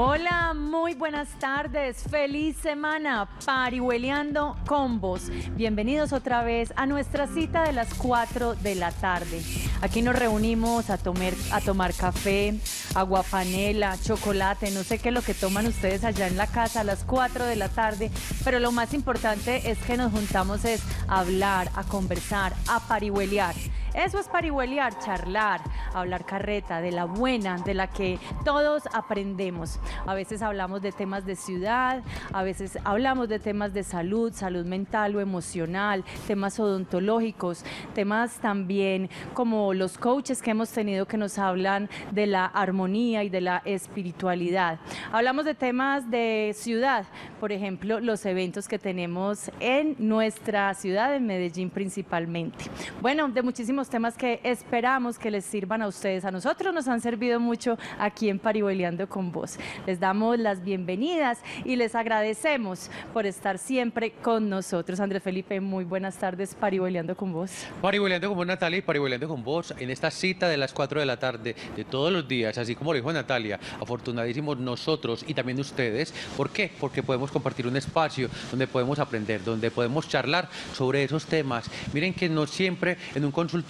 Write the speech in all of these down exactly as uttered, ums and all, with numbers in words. Hola, muy buenas tardes, feliz semana, Parihueliando con vos. Bienvenidos otra vez a nuestra cita de las cuatro de la tarde. Aquí nos reunimos a tomar, a tomar café, aguapanela, chocolate, no sé qué es lo que toman ustedes allá en la casa a las cuatro de la tarde, pero lo más importante es que nos juntamos es a hablar, a conversar, a parihuelear. Eso es parihuelear, charlar, hablar carreta, de la buena, de la que todos aprendemos. A veces hablamos de temas de ciudad, a veces hablamos de temas de salud, salud mental o emocional, temas odontológicos, temas también como los coaches que hemos tenido que nos hablan de la armonía y de la espiritualidad. Hablamos de temas de ciudad, por ejemplo, los eventos que tenemos en nuestra ciudad, en Medellín principalmente. Bueno, de muchísimos temas que esperamos que les sirvan a ustedes. A nosotros nos han servido mucho aquí en Parihueliando con vos. Les damos las bienvenidas y les agradecemos por estar siempre con nosotros. Andrés Felipe, muy buenas tardes, Parihueliando con vos. Parihueliando con vos, Natalia, y Parihueliando con vos en esta cita de las cuatro de la tarde de todos los días, así como lo dijo Natalia, afortunadísimos nosotros y también ustedes. ¿Por qué? Porque podemos compartir un espacio donde podemos aprender, donde podemos charlar sobre esos temas. Miren que no siempre en un consultorio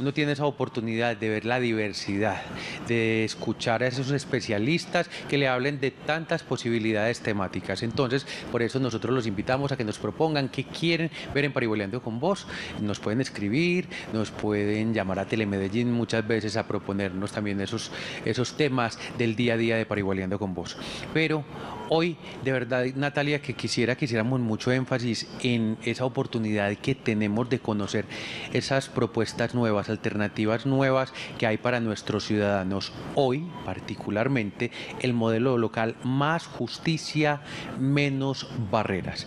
uno tiene esa oportunidad de ver la diversidad, de escuchar a esos especialistas que le hablen de tantas posibilidades temáticas. Entonces, por eso nosotros los invitamos a que nos propongan qué quieren ver en Parihueliando con vos. Nos pueden escribir, nos pueden llamar a Telemedellín muchas veces a proponernos también esos, esos temas del día a día de Parihueliando con vos. Pero hoy, de verdad, Natalia, que quisiera que hiciéramos mucho énfasis en esa oportunidad que tenemos de conocer esas propuestas nuevas, alternativas nuevas que hay para nuestros ciudadanos. Hoy, particularmente, el modelo local más justicia, menos barreras.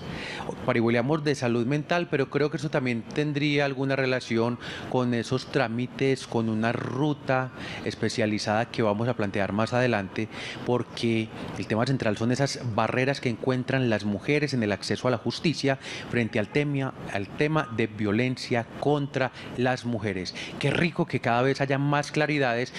Parihueleamos de salud mental, pero creo que eso también tendría alguna relación con esos trámites, con una ruta especializada que vamos a plantear más adelante, porque el tema central son esas barreras que encuentran las mujeres en el acceso a la justicia frente al tema, al tema de violencia contra las mujeres. Qué rico que cada vez haya más claridades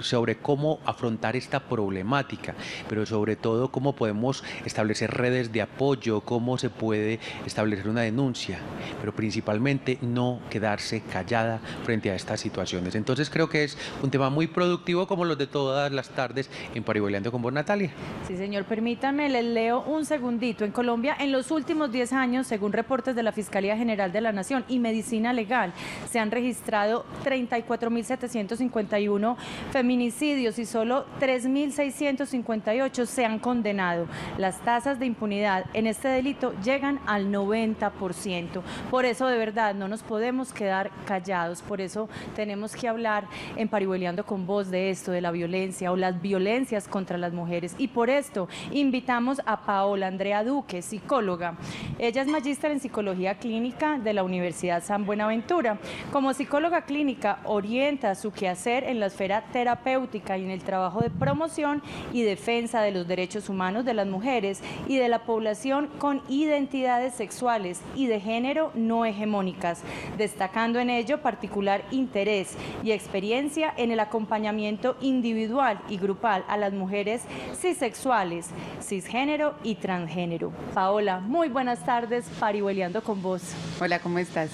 sobre cómo afrontar esta problemática, pero sobre todo cómo podemos establecer redes de apoyo, cómo se puede establecer una denuncia, pero principalmente no quedarse callada frente a estas situaciones. Entonces creo que es un tema muy productivo como los de todas las tardes en Parihueliando con vos, Natalia. Sí, señor, permítame. Permítanme, les leo un segundito. En Colombia, en los últimos diez años, según reportes de la Fiscalía General de la Nación y Medicina Legal, se han registrado treinta y cuatro mil setecientos cincuenta y uno feminicidios y solo tres mil seiscientos cincuenta y ocho se han condenado. Las tasas de impunidad en este delito llegan al noventa por ciento. Por eso, de verdad, no nos podemos quedar callados. Por eso tenemos que hablar en Parihueliando con vos de esto, de la violencia o las violencias contra las mujeres. Y por esto invitamos a Paola Andrea Duque, psicóloga. Ella es magíster en psicología clínica de la Universidad San Buenaventura. Como psicóloga clínica, orienta su quehacer en la esfera terapéutica y en el trabajo de promoción y defensa de los derechos humanos de las mujeres y de la población con identidades sexuales y de género no hegemónicas, destacando en ello particular interés y experiencia en el acompañamiento individual y grupal a las mujeres cisexuales, cisgénero y transgénero. Paola, muy buenas tardes, Parihueliando con vos. Hola, ¿cómo estás?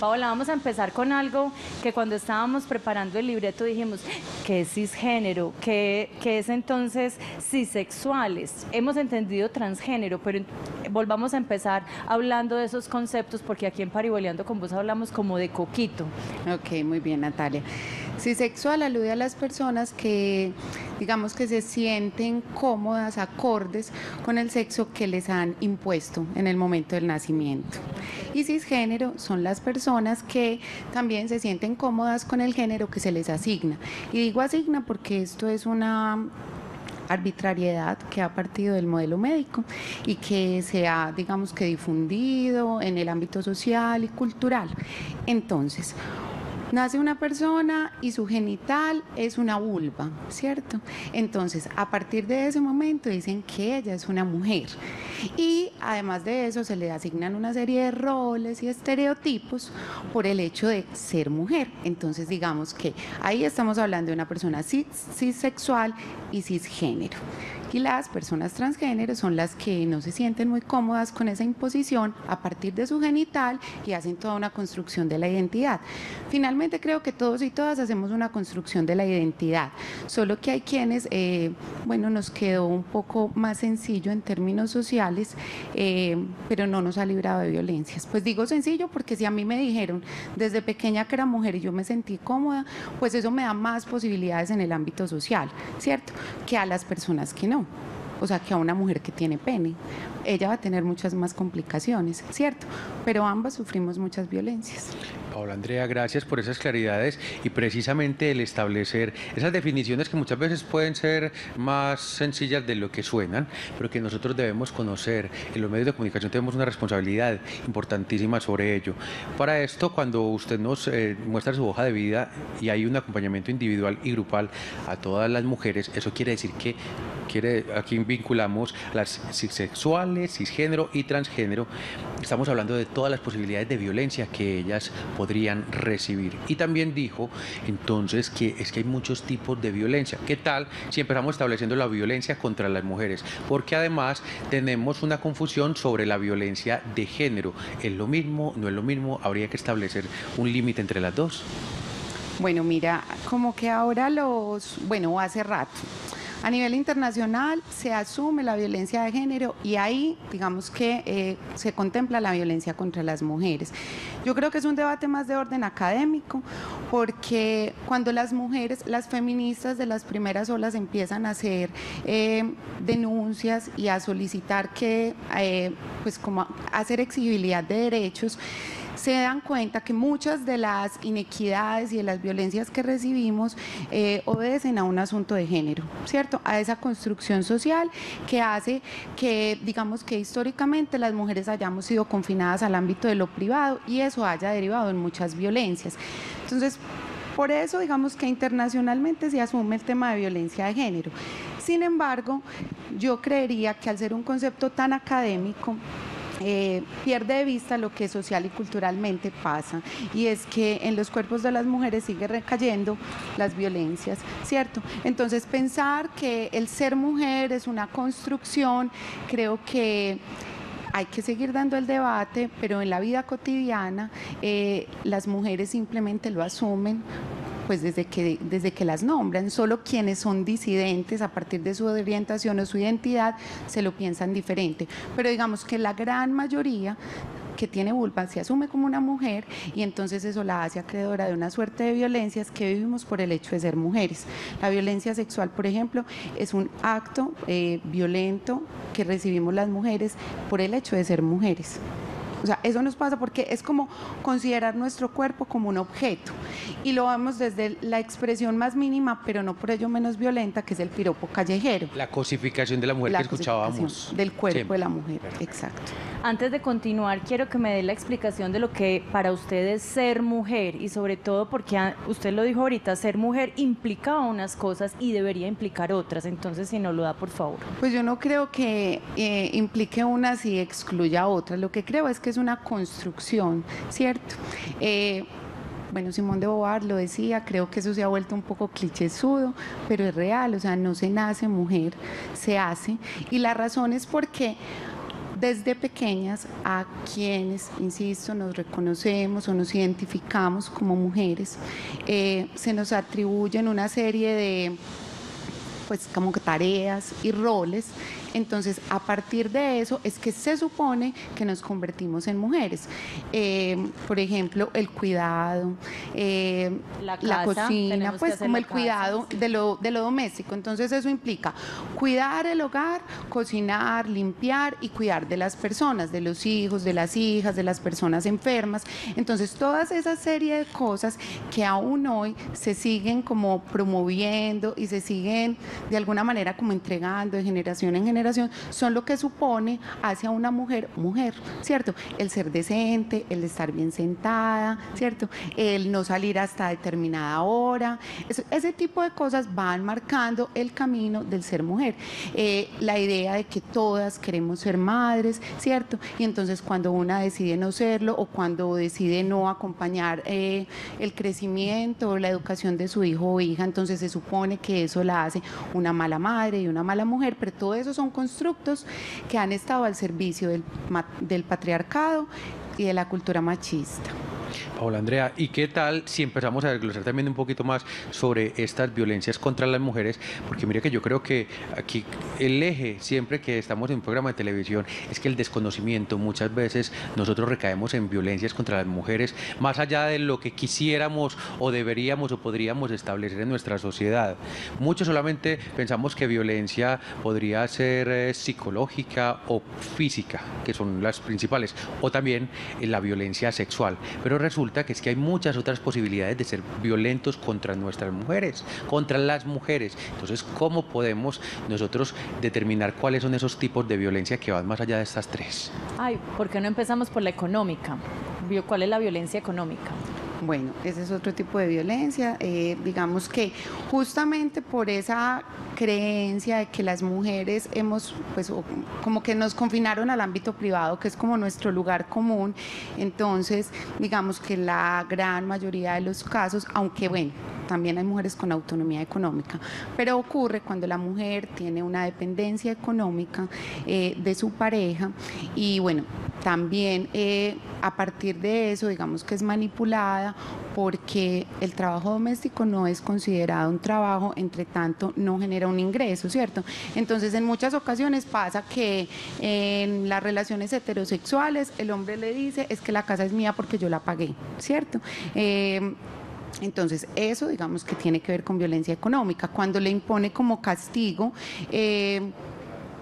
Paola, vamos a empezar con algo que cuando estábamos preparando el libreto dijimos, ¿qué es cisgénero? ¿Qué, qué es entonces cisexuales? Hemos entendido transgénero, pero volvamos a empezar hablando de esos conceptos, porque aquí en Parihueliando con vos hablamos como de coquito. Ok, muy bien, Natalia. Cisexual alude a las personas que, digamos, que se sienten cómodas, acordes con el sexo que les han impuesto en el momento del nacimiento. Y cisgénero son las personas que también se sienten cómodas con el género que se les asigna. Y digo asigna porque esto es una arbitrariedad que ha partido del modelo médico y que se ha, digamos, que difundido en el ámbito social y cultural. Entonces, nace una persona y su genital es una vulva, ¿cierto? Entonces, a partir de ese momento dicen que ella es una mujer. Y además de eso se le asignan una serie de roles y estereotipos por el hecho de ser mujer. Entonces, digamos que ahí estamos hablando de una persona cis, cissexual y cisgénero. y las personas transgénero son las que no se sienten muy cómodas con esa imposición a partir de su genital y hacen toda una construcción de la identidad. Finalmente creo que todos y todas hacemos una construcción de la identidad, solo que hay quienes, eh, bueno, nos quedó un poco más sencillo en términos sociales, eh, pero no nos ha librado de violencias. Pues digo sencillo porque si a mí me dijeron desde pequeña que era mujer y yo me sentí cómoda, pues eso me da más posibilidades en el ámbito social, ¿cierto? Que a las personas que no. O sea, que a una mujer que tiene pene, ella va a tener muchas más complicaciones, ¿cierto? Pero ambas sufrimos muchas violencias. Paola Andrea, gracias por esas claridades y precisamente el establecer esas definiciones que muchas veces pueden ser más sencillas de lo que suenan, pero que nosotros debemos conocer. En los medios de comunicación tenemos una responsabilidad importantísima sobre ello. Para esto, cuando usted nos eh, muestra su hoja de vida y hay un acompañamiento individual y grupal a todas las mujeres, eso quiere decir que quiere, aquí vinculamos las cisexuales, cisgénero y transgénero. Estamos hablando de todas las posibilidades de violencia que ellas podrían recibir. Y también dijo entonces que es que hay muchos tipos de violencia. ¿Qué tal si empezamos estableciendo la violencia contra las mujeres? Porque además tenemos una confusión sobre la violencia de género. ¿Es lo mismo? ¿No es lo mismo? ¿Habría que establecer un límite entre las dos? Bueno, mira, como que ahora los... Bueno, hace rato. A nivel internacional se asume la violencia de género y ahí, digamos que eh, se contempla la violencia contra las mujeres. Yo creo que es un debate más de orden académico, porque cuando las mujeres, las feministas de las primeras olas empiezan a hacer eh, denuncias y a solicitar que, eh, pues como hacer exigibilidad de derechos, se dan cuenta que muchas de las inequidades y de las violencias que recibimos eh, obedecen a un asunto de género, ¿cierto? A esa construcción social que hace que, digamos que históricamente las mujeres hayamos sido confinadas al ámbito de lo privado y eso haya derivado en muchas violencias. Entonces, por eso, digamos que internacionalmente se asume el tema de violencia de género. Sin embargo, yo creería que al ser un concepto tan académico, Eh, pierde de vista lo que social y culturalmente pasa, y es que en los cuerpos de las mujeres sigue recayendo las violencias, ¿cierto? Entonces pensar que el ser mujer es una construcción, creo que hay que seguir dando el debate, pero en la vida cotidiana eh, las mujeres simplemente lo asumen, pues desde que, desde que las nombran. Solo quienes son disidentes a partir de su orientación o su identidad se lo piensan diferente, pero digamos que la gran mayoría que tiene vulva se asume como una mujer y entonces eso la hace acreedora de una suerte de violencias que vivimos por el hecho de ser mujeres. La violencia sexual, por ejemplo, es un acto eh, violento que recibimos las mujeres por el hecho de ser mujeres. O sea, eso nos pasa porque es como considerar nuestro cuerpo como un objeto y lo vamos desde la expresión más mínima, pero no por ello menos violenta, que es el piropo callejero. La cosificación de la mujer, la que escuchábamos. Del cuerpo siempre. De la mujer, perfecto. Exacto. Antes de continuar, quiero que me dé la explicación de lo que para ustedes ser mujer, y sobre todo porque usted lo dijo ahorita, ser mujer implicaba unas cosas y debería implicar otras. Entonces, si no lo da, por favor. Pues yo no creo que eh, implique unas y excluya otras. Lo que creo es que es una construcción, ¿cierto? Eh, bueno, Simone de Beauvoir lo decía, creo que eso se ha vuelto un poco clichésudo, pero es real, o sea, no se nace mujer, se hace, y la razón es porque desde pequeñas a quienes, insisto, nos reconocemos o nos identificamos como mujeres, eh, se nos atribuyen una serie de, pues como tareas y roles. Entonces, a partir de eso es que se supone que nos convertimos en mujeres. Eh, por ejemplo, el cuidado, eh, la, casa, la cocina, pues como el casa, cuidado de lo, de lo doméstico. Entonces, eso implica cuidar el hogar, cocinar, limpiar y cuidar de las personas, de los hijos, de las hijas, de las personas enfermas. Entonces, todas esas serie de cosas que aún hoy se siguen como promoviendo y se siguen de alguna manera como entregando de generación en generación, generación son lo que supone hacia una mujer, mujer, ¿cierto? El ser decente, el estar bien sentada, ¿cierto? El no salir hasta determinada hora. Eso, ese tipo de cosas van marcando el camino del ser mujer. Eh, la idea de que todas queremos ser madres, ¿cierto? Y entonces cuando una decide no serlo o cuando decide no acompañar eh, el crecimiento o la educación de su hijo o hija, entonces se supone que eso la hace una mala madre y una mala mujer, pero todo eso son constructos que han estado al servicio del, del patriarcado y de la cultura machista. Paola Andrea, ¿y qué tal si empezamos a desglosar también un poquito más sobre estas violencias contra las mujeres? Porque mire que yo creo que aquí el eje, siempre que estamos en un programa de televisión, es que el desconocimiento, muchas veces nosotros recaemos en violencias contra las mujeres, más allá de lo que quisiéramos o deberíamos o podríamos establecer en nuestra sociedad. Muchos solamente pensamos que violencia podría ser eh, psicológica o física, que son las principales, o también eh, la violencia sexual, pero resulta que es que hay muchas otras posibilidades de ser violentos contra nuestras mujeres, contra las mujeres. Entonces, ¿cómo podemos nosotros determinar cuáles son esos tipos de violencia que van más allá de estas tres? Ay, ¿por qué no empezamos por la económica? ¿Cuál es la violencia económica? Bueno, ese es otro tipo de violencia, eh, digamos que justamente por esa creencia de que las mujeres hemos, pues como que nos confinaron al ámbito privado, que es como nuestro lugar común, entonces digamos que la gran mayoría de los casos, aunque bueno, también hay mujeres con autonomía económica, pero ocurre cuando la mujer tiene una dependencia económica eh, de su pareja y bueno, también eh, a partir de eso digamos que es manipulada porque el trabajo doméstico no es considerado un trabajo, entre tanto no genera un ingreso, ¿cierto? Entonces en muchas ocasiones pasa que en las relaciones heterosexuales el hombre le dice es que la casa es mía porque yo la pagué, ¿cierto? Eh, Entonces eso digamos que tiene que ver con violencia económica, cuando le impone como castigo eh,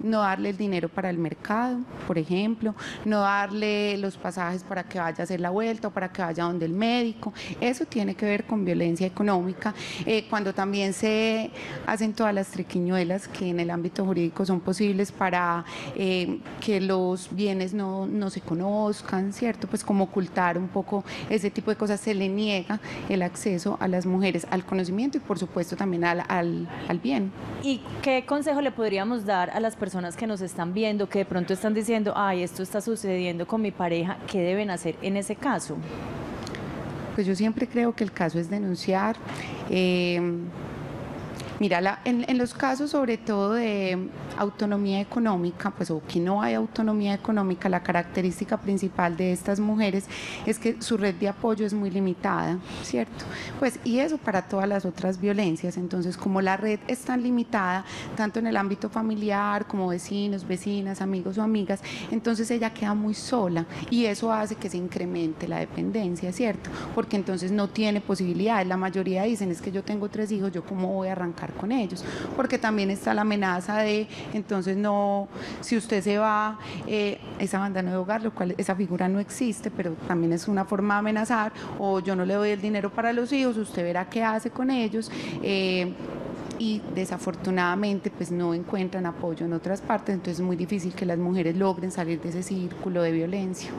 no darle el dinero para el mercado, por ejemplo, no darle los pasajes para que vaya a hacer la vuelta o para que vaya donde el médico, eso tiene que ver con violencia económica, eh, cuando también se hacen todas las triquiñuelas que en el ámbito jurídico son posibles para eh, que los bienes no, no se conozcan, ¿cierto? Pues como ocultar un poco ese tipo de cosas, se le niega el acceso a las mujeres al conocimiento y por supuesto también al, al, al bien. ¿Y qué consejo le podríamos dar a las personas personas que nos están viendo, que de pronto están diciendo, ay, esto está sucediendo con mi pareja, ¿qué deben hacer en ese caso? Pues yo siempre creo que el caso es denunciar. Eh, mira, la, en, en los casos sobre todo de autonomía económica, pues o que no hay autonomía económica, la característica principal de estas mujeres es que su red de apoyo es muy limitada, ¿cierto? Pues y eso para todas las otras violencias, entonces como la red es tan limitada, tanto en el ámbito familiar como vecinos, vecinas, amigos o amigas, entonces ella queda muy sola y eso hace que se incremente la dependencia, ¿cierto? Porque entonces no tiene posibilidades, la mayoría dicen es que yo tengo tres hijos, yo cómo voy a arrancar con ellos, porque también está la amenaza de entonces no, si usted se va, eh, esa bandana de hogar, lo cual esa figura no existe, pero también es una forma de amenazar, o yo no le doy el dinero para los hijos, usted verá qué hace con ellos, eh, y desafortunadamente pues no encuentran apoyo en otras partes, entonces es muy difícil que las mujeres logren salir de ese círculo de violencia.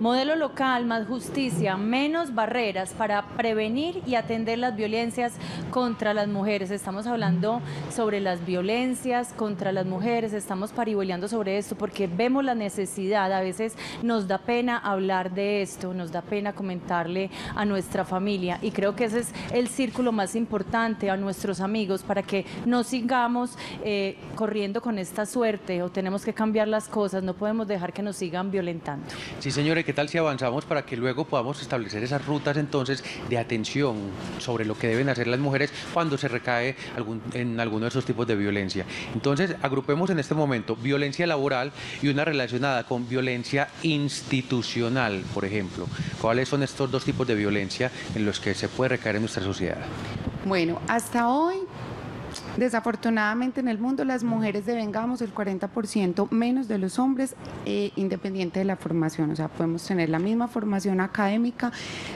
Modelo local, más justicia, menos barreras para prevenir y atender las violencias contra las mujeres. Estamos hablando sobre las violencias contra las mujeres, estamos parihueleando sobre esto porque vemos la necesidad, a veces nos da pena hablar de esto, nos da pena comentarle a nuestra familia y creo que ese es el círculo más importante, a nuestros amigos, para que no sigamos eh, corriendo con esta suerte o tenemos que cambiar las cosas, no podemos dejar que nos sigan violentando. Sí, señores. ¿Qué tal si avanzamos para que luego podamos establecer esas rutas entonces de atención sobre lo que deben hacer las mujeres cuando se recae algún, en alguno de esos tipos de violencia? Entonces, agrupemos en este momento violencia laboral y una relacionada con violencia institucional, por ejemplo. ¿Cuáles son estos dos tipos de violencia en los que se puede recaer en nuestra sociedad? Bueno, hasta hoy Desafortunadamente en el mundo las mujeres devengamos el cuarenta por ciento menos de los hombres, eh, independiente de la formación. O sea, podemos tener la misma formación académica,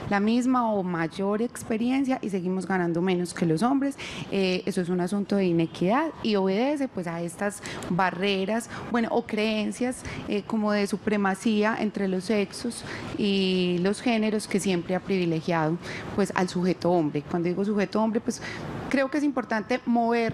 la misma o mayor experiencia y seguimos ganando menos que los hombres. Eh, eso es un asunto de inequidad y obedece pues a estas barreras, bueno, o creencias eh, como de supremacía entre los sexos y los géneros que siempre ha privilegiado pues al sujeto hombre. Cuando digo sujeto hombre, pues creo que es importante movernos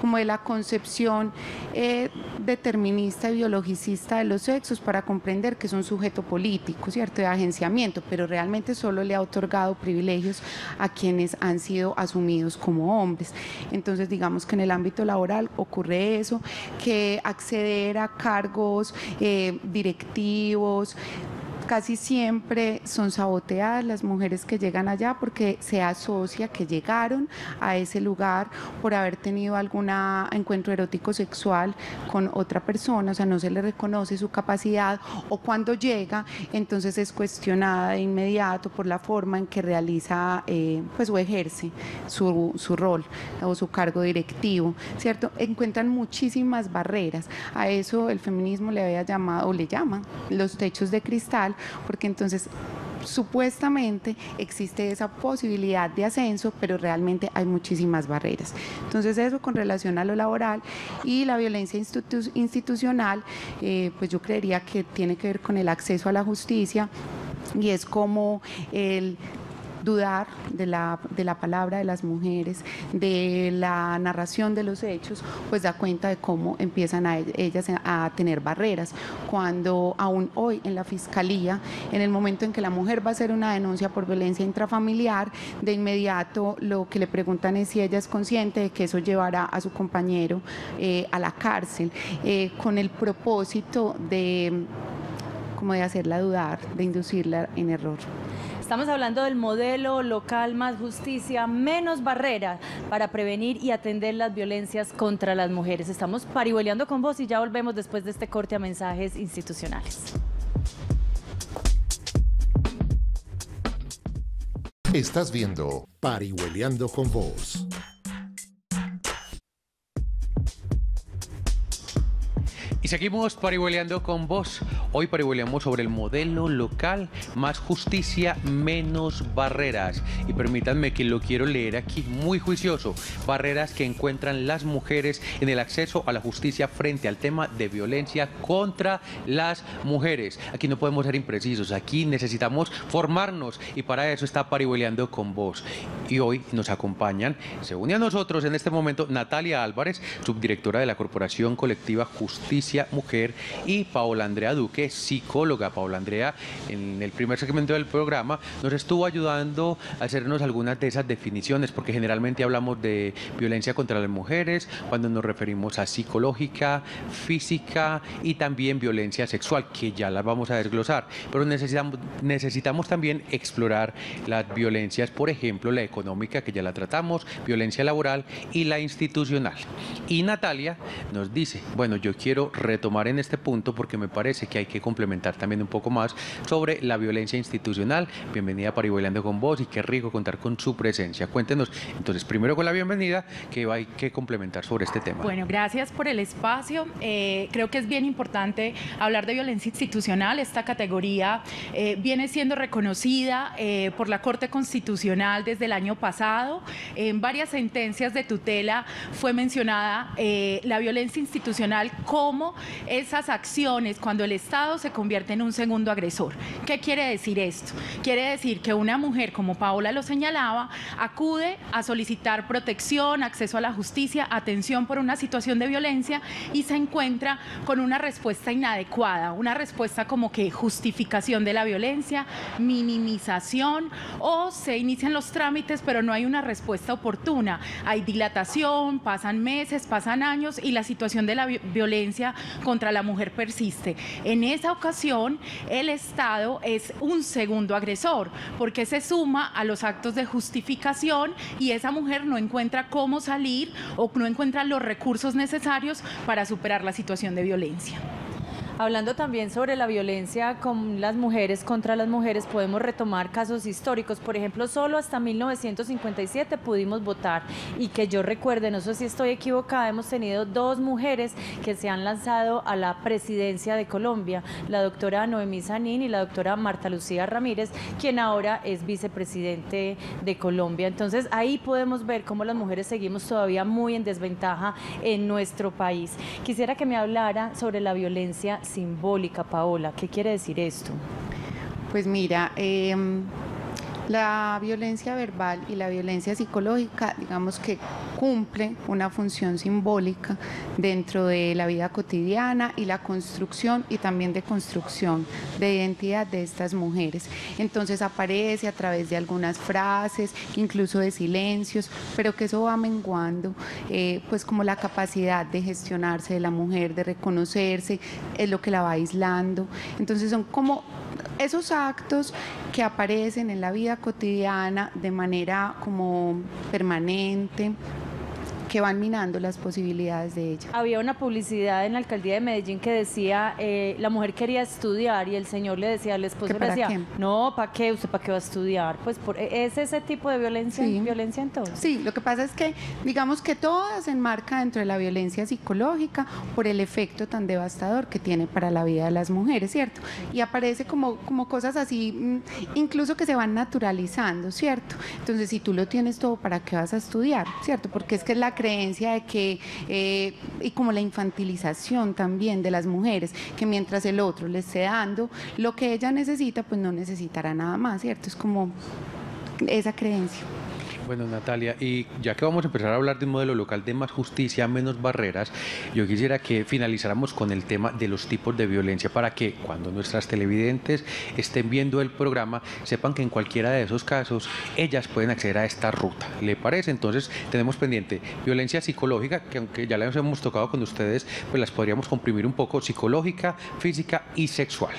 como de la concepción eh, determinista y biologicista de los sexos para comprender que es un sujeto político, ¿cierto?, de agenciamiento, pero realmente solo le ha otorgado privilegios a quienes han sido asumidos como hombres. Entonces, digamos que en el ámbito laboral ocurre eso, que acceder a cargos eh, directivos, casi siempre son saboteadas las mujeres que llegan allá porque se asocia que llegaron a ese lugar por haber tenido algún encuentro erótico sexual con otra persona, o sea, no se le reconoce su capacidad, o cuando llega entonces es cuestionada de inmediato por la forma en que realiza eh, pues o ejerce su, su rol o su cargo directivo, ¿cierto? Encuentran muchísimas barreras. A eso el feminismo le había llamado, o le llaman, los techos de cristal, porque entonces supuestamente existe esa posibilidad de ascenso, pero realmente hay muchísimas barreras. Entonces eso con relación a lo laboral. Y la violencia institu- institucional, eh, pues yo creería que tiene que ver con el acceso a la justicia, y es como el dudar de la, de la palabra de las mujeres, de la narración de los hechos, pues da cuenta de cómo empiezan a ellas a tener barreras. Cuando aún hoy en la fiscalía, en el momento en que la mujer va a hacer una denuncia por violencia intrafamiliar, de inmediato lo que le preguntan es si ella es consciente de que eso llevará a su compañero eh, a la cárcel, eh, con el propósito de, como de hacerla dudar, de inducirla en error. Estamos hablando del modelo local más justicia, menos barreras para prevenir y atender las violencias contra las mujeres. Estamos parihueleando con vos y ya volvemos después de este corte a mensajes institucionales. Estás viendo Parihueleando con vos. Y seguimos parihueleando con vos. Hoy parihueleamos sobre el modelo local, más justicia, menos barreras. Y permítanme que lo quiero leer aquí muy juicioso. Barreras que encuentran las mujeres en el acceso a la justicia frente al tema de violencia contra las mujeres. Aquí no podemos ser imprecisos, aquí necesitamos formarnos y para eso está parihueleando con vos. Y hoy nos acompañan, se une a nosotros en este momento Natalia Álvarez, subdirectora de la Corporación Colectiva Justicia Mujer, y Paola Andrea Duque, psicóloga. Paola Andrea, en el primer segmento del programa, nos estuvo ayudando a hacernos algunas de esas definiciones, porque generalmente hablamos de violencia contra las mujeres cuando nos referimos a psicológica, física y también violencia sexual, que ya las vamos a desglosar, pero necesitamos, necesitamos también explorar las violencias, por ejemplo, la económica, que ya la tratamos, violencia laboral y la institucional. Y Natalia nos dice, bueno, yo quiero retomar en este punto porque me parece que hay que complementar también un poco más sobre la violencia institucional. Bienvenida a Parihueliando con vos y qué rico contar con su presencia. Cuéntenos, entonces, primero con la bienvenida, que hay que complementar sobre este tema. Bueno, gracias por el espacio. Eh, creo que es bien importante hablar de violencia institucional. Esta categoría eh, viene siendo reconocida eh, por la Corte Constitucional desde el año pasado. En varias sentencias de tutela fue mencionada eh, la violencia institucional como esas acciones cuando el Estado se convierte en un segundo agresor. ¿Qué quiere decir esto? Quiere decir que una mujer, como Paola lo señalaba, acude a solicitar protección, acceso a la justicia, atención por una situación de violencia y se encuentra con una respuesta inadecuada, una respuesta como que justificación de la violencia, minimización, o se inician los trámites pero no hay una respuesta oportuna. Hay dilatación, pasan meses, pasan años y la situación de la violencia contra la mujer persiste. En esa ocasión, el Estado es un segundo agresor porque se suma a los actos de justificación y esa mujer no encuentra cómo salir o no encuentra los recursos necesarios para superar la situación de violencia. Hablando también sobre la violencia con las mujeres, contra las mujeres, podemos retomar casos históricos. Por ejemplo, solo hasta mil novecientos cincuenta y siete pudimos votar, y que yo recuerde, no sé si estoy equivocada, hemos tenido dos mujeres que se han lanzado a la presidencia de Colombia, la doctora Noemí Sanín y la doctora Marta Lucía Ramírez, quien ahora es vicepresidente de Colombia. Entonces ahí podemos ver cómo las mujeres seguimos todavía muy en desventaja en nuestro país. Quisiera que me hablara sobre la violencia simbólica, Paola. ¿Qué quiere decir esto? Pues mira, eh, la violencia verbal y la violencia psicológica, digamos que cumple una función simbólica dentro de la vida cotidiana y la construcción y también de construcción de identidad de estas mujeres. Entonces aparece a través de algunas frases, incluso de silencios, pero que eso va menguando, eh, pues como la capacidad de gestionarse de la mujer, de reconocerse, es lo que la va aislando. Entonces son como esos actos que aparecen en la vida cotidiana de manera como permanente, que van minando las posibilidades de ella. Había una publicidad en la Alcaldía de Medellín que decía, eh, la mujer quería estudiar y el señor le decía, el esposo le decía, ¿qué? No, ¿para qué? ¿Usted para qué va a estudiar? Pues por, ¿es ese tipo de violencia, sí. violencia entonces? Sí, lo que pasa es que digamos que todo se enmarca dentro de la violencia psicológica por el efecto tan devastador que tiene para la vida de las mujeres, ¿cierto? Y aparece como, como cosas así, incluso que se van naturalizando, ¿cierto? Entonces, si tú lo tienes todo, ¿para qué vas a estudiar? ¿Cierto? Porque es que es la creencia de que, eh, y como la infantilización también de las mujeres, que mientras el otro le esté dando lo que ella necesita, pues no necesitará nada más, ¿cierto? Es como esa creencia. Bueno, Natalia, y ya que vamos a empezar a hablar de un modelo local de más justicia, menos barreras, yo quisiera que finalizáramos con el tema de los tipos de violencia, para que cuando nuestras televidentes estén viendo el programa, sepan que en cualquiera de esos casos ellas pueden acceder a esta ruta. ¿Le parece? Entonces tenemos pendiente violencia psicológica, que aunque ya las hemos tocado con ustedes, pues las podríamos comprimir un poco: psicológica, física y sexual.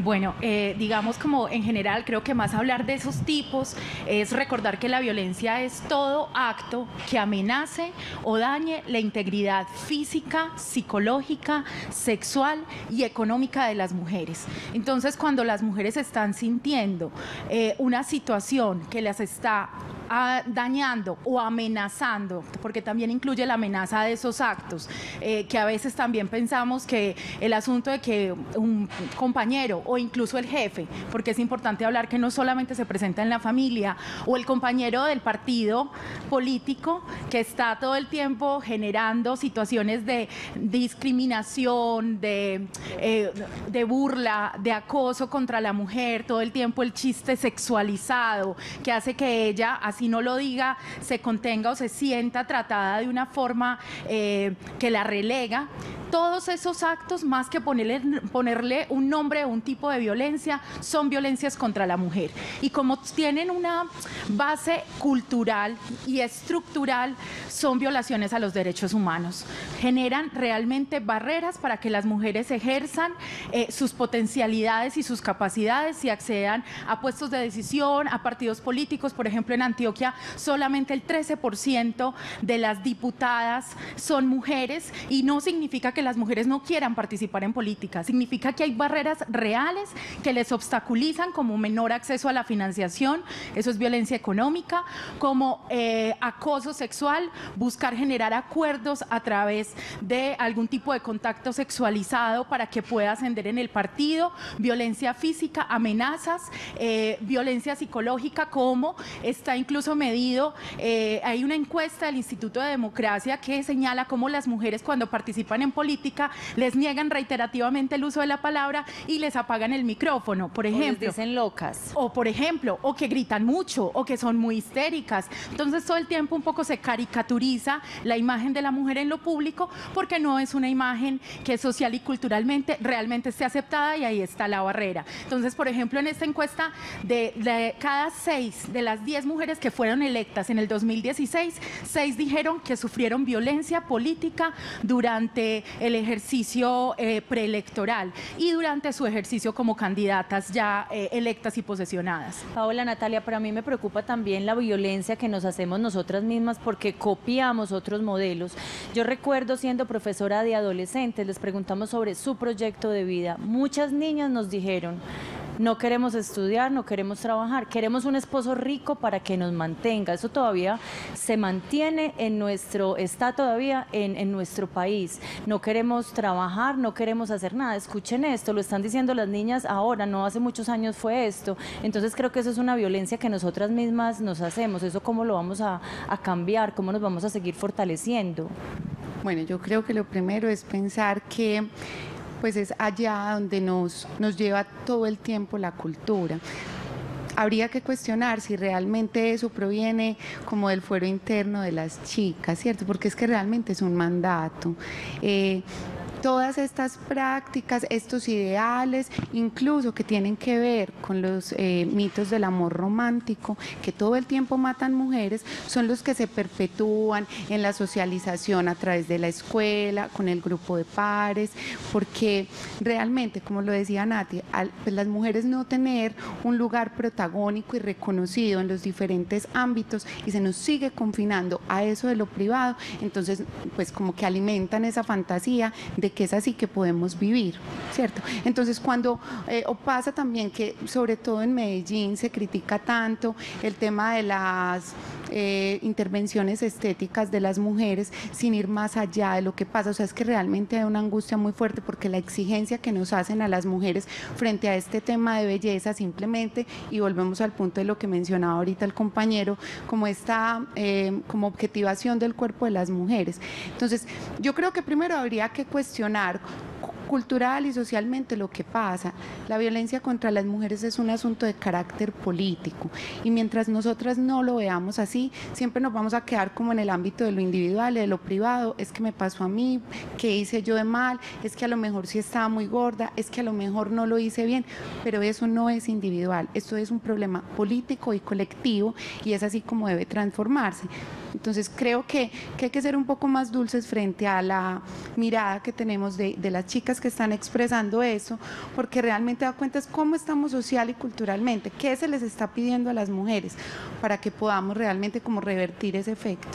Bueno, eh, digamos como en general, creo que más hablar de esos tipos es recordar que la violencia es todo acto que amenace o dañe la integridad física, psicológica, sexual y económica de las mujeres. Entonces, cuando las mujeres están sintiendo eh, una situación que las está A, dañando o amenazando, porque también incluye la amenaza de esos actos, eh, que a veces también pensamos que el asunto de que un compañero o incluso el jefe, porque es importante hablar que no solamente se presenta en la familia, o el compañero del partido político que está todo el tiempo generando situaciones de discriminación, de, eh, de burla, de acoso contra la mujer, todo el tiempo el chiste sexualizado que hace que ella, si no lo diga, se contenga o se sienta tratada de una forma eh, que la relega. Todos esos actos, más que ponerle, ponerle un nombre o un tipo de violencia, son violencias contra la mujer. Y como tienen una base cultural y estructural, son violaciones a los derechos humanos. Generan realmente barreras para que las mujeres ejerzan eh, sus potencialidades y sus capacidades y accedan a puestos de decisión, a partidos políticos. Por ejemplo, en Antioquia solamente el trece por ciento de las diputadas son mujeres, y no significa que las mujeres no quieran participar en política, significa que hay barreras reales que les obstaculizan, como menor acceso a la financiación, eso es violencia económica, como eh, acoso sexual, buscar generar acuerdos a través de algún tipo de contacto sexualizado para que pueda ascender en el partido, violencia física, amenazas, eh, violencia psicológica, como está incluso medido, eh, hay una encuesta del Instituto de Democracia que señala cómo las mujeres, cuando participan en política, les niegan reiterativamente el uso de la palabra y les apagan el micrófono, por ejemplo. O les dicen locas. O por ejemplo, o que gritan mucho, o que son muy histéricas. Entonces todo el tiempo un poco se caricaturiza la imagen de la mujer en lo público, porque no es una imagen que social y culturalmente realmente esté aceptada, y ahí está la barrera. Entonces, por ejemplo, en esta encuesta, de, de cada seis de las diez mujeres que que fueron electas en el dos mil dieciséis, seis dijeron que sufrieron violencia política durante el ejercicio eh, preelectoral y durante su ejercicio como candidatas ya eh, electas y posesionadas. Paola, Natalia, para mí me preocupa también la violencia que nos hacemos nosotras mismas porque copiamos otros modelos. Yo recuerdo siendo profesora de adolescentes, les preguntamos sobre su proyecto de vida. Muchas niñas nos dijeron: no queremos estudiar, no queremos trabajar, queremos un esposo rico para que nos mantenga. Eso todavía se mantiene en nuestro, está todavía en, en nuestro país. No queremos trabajar, no queremos hacer nada. Escuchen esto, lo están diciendo las niñas ahora, no hace muchos años fue esto. Entonces creo que eso es una violencia que nosotras mismas nos hacemos. ¿Eso cómo lo vamos a, a cambiar? ¿Cómo nos vamos a seguir fortaleciendo? Bueno, yo creo que lo primero es pensar que pues es allá donde nos, nos lleva todo el tiempo la cultura. Habría que cuestionar si realmente eso proviene como del fuero interno de las chicas, ¿cierto? Porque es que realmente es un mandato. Eh, Todas estas prácticas, estos ideales, incluso que tienen que ver con los eh, mitos del amor romántico, que todo el tiempo matan mujeres, son los que se perpetúan en la socialización a través de la escuela, con el grupo de pares, porque realmente, como lo decía Nati, al, pues las mujeres no tener un lugar protagónico y reconocido en los diferentes ámbitos y se nos sigue confinando a eso de lo privado, entonces pues como que alimentan esa fantasía de que es así que podemos vivir, ¿cierto? Entonces cuando, eh, o pasa también que sobre todo en Medellín se critica tanto el tema de las eh, intervenciones estéticas de las mujeres sin ir más allá de lo que pasa, o sea, es que realmente hay una angustia muy fuerte porque la exigencia que nos hacen a las mujeres frente a este tema de belleza simplemente, y volvemos al punto de lo que mencionaba ahorita el compañero, como esta eh, como objetivación del cuerpo de las mujeres. Entonces yo creo que primero habría que cuestionar cultural y socialmente lo que pasa. La violencia contra las mujeres es un asunto de carácter político y mientras nosotras no lo veamos así, siempre nos vamos a quedar como en el ámbito de lo individual, de lo privado, es que me pasó a mí, qué hice yo de mal, es que a lo mejor sí estaba muy gorda, es que a lo mejor no lo hice bien, pero eso no es individual, esto es un problema político y colectivo y es así como debe transformarse. Entonces creo que, que hay que ser un poco más dulces frente a la mirada que tenemos de, de las chicas que están expresando eso, porque realmente da cuenta es cómo estamos social y culturalmente, qué se les está pidiendo a las mujeres para que podamos realmente como revertir ese efecto.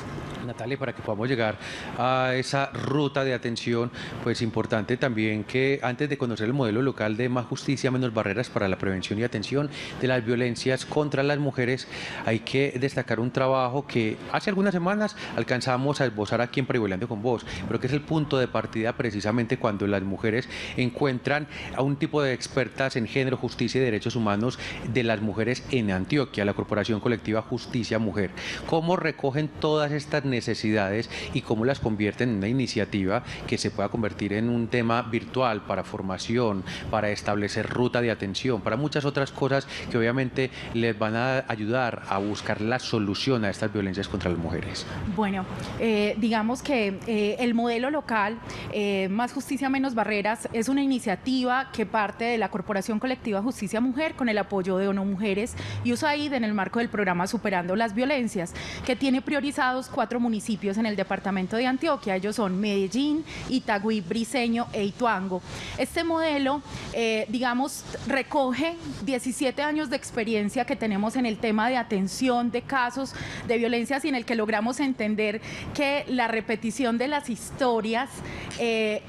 Natalia, para que podamos llegar a esa ruta de atención, pues importante también que antes de conocer el modelo local de Más Justicia, Menos Barreras para la prevención y atención de las violencias contra las mujeres, hay que destacar un trabajo que hace algunas semanas alcanzamos a esbozar aquí en Parihueliando con Vos, pero que es el punto de partida precisamente cuando las mujeres encuentran a un tipo de expertas en género, justicia y derechos humanos de las mujeres en Antioquia, la Corporación Colectiva Justicia Mujer. ¿Cómo recogen todas estas necesidades y cómo las convierten en una iniciativa que se pueda convertir en un tema virtual para formación, para establecer ruta de atención, para muchas otras cosas que obviamente les van a ayudar a buscar la solución a estas violencias contra las mujeres? Bueno, eh, digamos que eh, el modelo local eh, Más Justicia, Menos Barreras es una iniciativa que parte de la Corporación Colectiva Justicia Mujer con el apoyo de ONU Mujeres y USAID en el marco del programa Superando las Violencias, que tiene priorizados cuatro municipios en el departamento de Antioquia. Ellos son Medellín, Itagüí, Briceño e Ituango. Este modelo, eh, digamos, recoge diecisiete años de experiencia que tenemos en el tema de atención de casos de violencias y en el que logramos entender que la repetición de las historias, eh,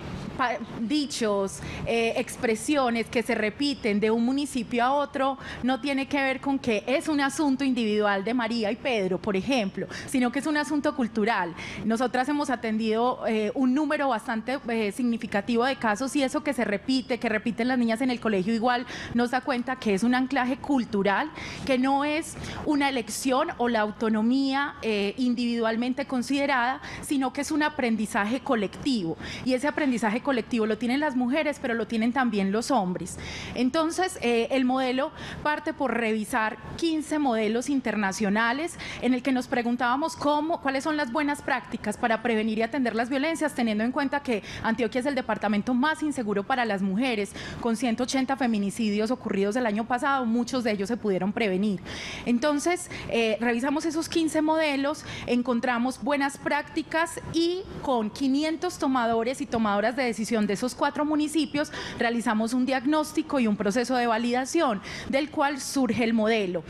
dichos, eh, expresiones que se repiten de un municipio a otro no tiene que ver con que es un asunto individual de María y Pedro, por ejemplo, sino que es un asunto cultural. Nosotras hemos atendido eh, un número bastante eh, significativo de casos y eso que se repite, que repiten las niñas en el colegio igual, nos da cuenta que es un anclaje cultural, que no es una elección o la autonomía eh, individualmente considerada, sino que es un aprendizaje colectivo y ese aprendizaje colectivo, lo tienen las mujeres, pero lo tienen también los hombres. Entonces, eh, el modelo parte por revisar quince modelos internacionales en el que nos preguntábamos cómo, cuáles son las buenas prácticas para prevenir y atender las violencias, teniendo en cuenta que Antioquia es el departamento más inseguro para las mujeres, con ciento ochenta feminicidios ocurridos el año pasado, muchos de ellos se pudieron prevenir. Entonces, eh, revisamos esos quince modelos, encontramos buenas prácticas y con quinientos tomadores y tomadoras de decisión de esos cuatro municipios, realizamos un diagnóstico y un proceso de validación del cual surge el modelo.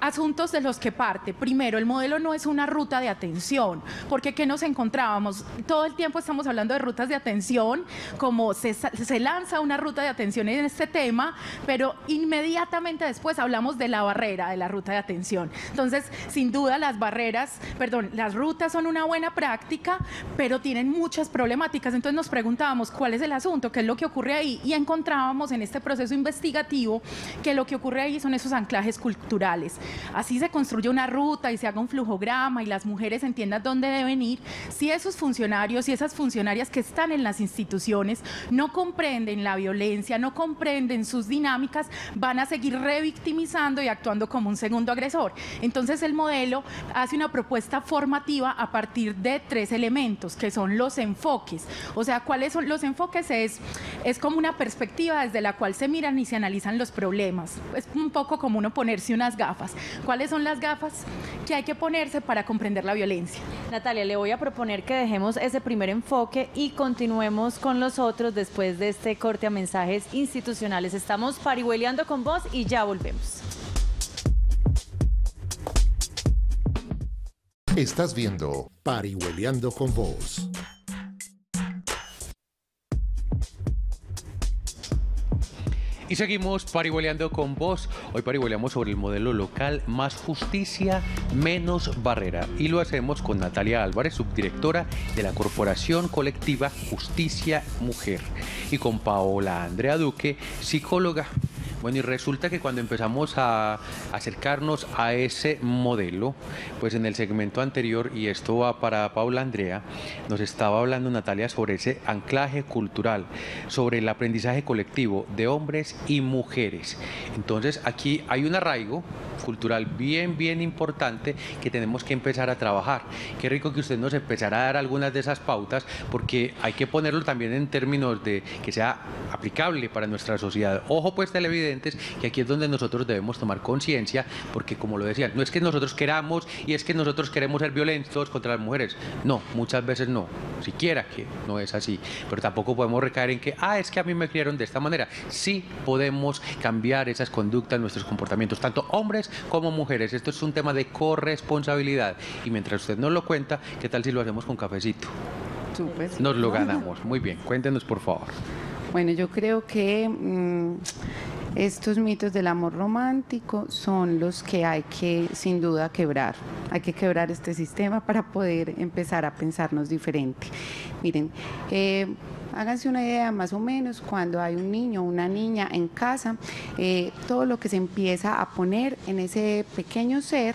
Asuntos de los que parte. Primero, el modelo no es una ruta de atención, porque ¿qué nos encontrábamos? Todo el tiempo estamos hablando de rutas de atención, como se, se lanza una ruta de atención en este tema, pero inmediatamente después hablamos de la barrera, de la ruta de atención. Entonces, sin duda las barreras, perdón, las rutas son una buena práctica, pero tienen muchas problemáticas. Entonces nos preguntábamos cuál es el asunto, qué es lo que ocurre ahí, y encontrábamos en este proceso investigativo que lo que ocurre ahí son esos anclajes culturales. Así se construye una ruta y se haga un flujograma y las mujeres entiendan dónde deben ir. Si esos funcionarios y esas funcionarias que están en las instituciones no comprenden la violencia, no comprenden sus dinámicas, van a seguir revictimizando y actuando como un segundo agresor. Entonces el modelo hace una propuesta formativa a partir de tres elementos, que son los enfoques. O sea, ¿cuáles son los enfoques? Es, es como una perspectiva desde la cual se miran y se analizan los problemas. Es un poco como uno ponerse unas gafas. ¿Cuáles son las gafas que hay que ponerse para comprender la violencia? Natalia, le voy a proponer que dejemos ese primer enfoque y continuemos con los otros después de este corte a mensajes institucionales. Estamos parihueleando con vos y ya volvemos. Estás viendo Parihueleando con vos. Y seguimos parihueleando con vos. Hoy parihueleamos sobre el modelo local, más justicia, menos barrera. Y lo hacemos con Natalia Álvarez, subdirectora de la Corporación Colectiva Justicia Mujer. Y con Paola Andrea Duque, psicóloga. Bueno, y resulta que cuando empezamos a acercarnos a ese modelo, pues en el segmento anterior, y esto va para Paola Andrea, nos estaba hablando Natalia sobre ese anclaje cultural, sobre el aprendizaje colectivo de hombres y mujeres. Entonces aquí hay un arraigo cultural bien, bien importante que tenemos que empezar a trabajar. Qué rico que usted nos empezara a dar algunas de esas pautas, porque hay que ponerlo también en términos de que sea aplicable para nuestra sociedad. Ojo pues, televidente, que aquí es donde nosotros debemos tomar conciencia, porque como lo decían, no es que nosotros queramos y es que nosotros queremos ser violentos contra las mujeres, no, muchas veces no, siquiera que no es así, pero tampoco podemos recaer en que, ah, es que a mí me criaron de esta manera. Sí podemos cambiar esas conductas, nuestros comportamientos, tanto hombres como mujeres. Esto es un tema de corresponsabilidad, y mientras usted nos lo cuenta, ¿qué tal si lo hacemos con cafecito? Súper. Nos lo ganamos, muy bien, cuéntenos por favor. Bueno, yo creo que mmm, estos mitos del amor romántico son los que hay que, sin duda, quebrar. Hay que quebrar este sistema para poder empezar a pensarnos diferente. Miren, eh, háganse una idea más o menos cuando hay un niño o una niña en casa, eh, todo lo que se empieza a poner en ese pequeño ser,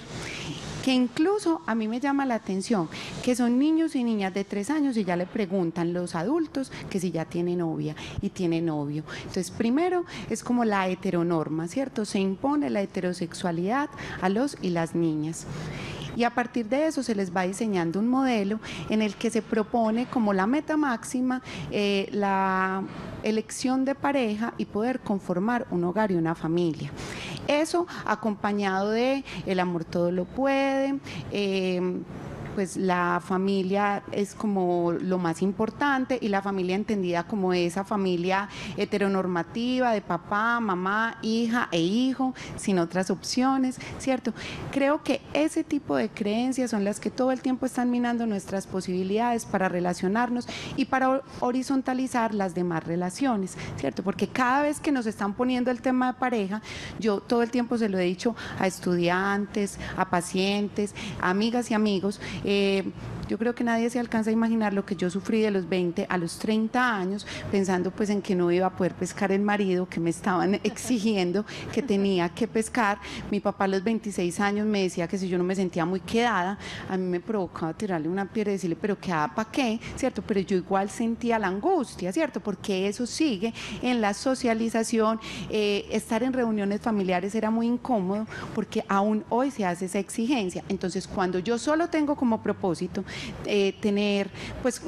que incluso a mí me llama la atención que son niños y niñas de tres años y ya le preguntan los adultos que si ya tiene novia y tiene novio. Entonces primero es como la heteronorma, ¿cierto? Se impone la heterosexualidad a los y las niñas. Y a partir de eso se les va diseñando un modelo en el que se propone como la meta máxima eh, la elección de pareja y poder conformar un hogar y una familia. Eso acompañado de el amor todo lo puede, eh, pues la familia es como lo más importante, y la familia entendida como esa familia heteronormativa de papá, mamá, hija e hijo, sin otras opciones, ¿cierto? Creo que ese tipo de creencias son las que todo el tiempo están minando nuestras posibilidades para relacionarnos y para horizontalizar las demás relaciones, ¿cierto? Porque cada vez que nos están poniendo el tema de pareja, yo todo el tiempo se lo he dicho a estudiantes, a pacientes, a amigas y amigos, Eh, Yo creo que nadie se alcanza a imaginar lo que yo sufrí de los veinte a los treinta años, pensando pues en que no iba a poder pescar el marido, que me estaban exigiendo que tenía que pescar. Mi papá a los veintiséis años me decía que si yo no me sentía muy quedada, a mí me provocaba tirarle una piedra y decirle, pero quedada para qué, ¿cierto? Pero yo igual sentía la angustia, ¿cierto? Porque eso sigue en la socialización. Eh, estar en reuniones familiares era muy incómodo porque aún hoy se hace esa exigencia. Entonces, cuando yo solo tengo como propósito eh, tener, pues,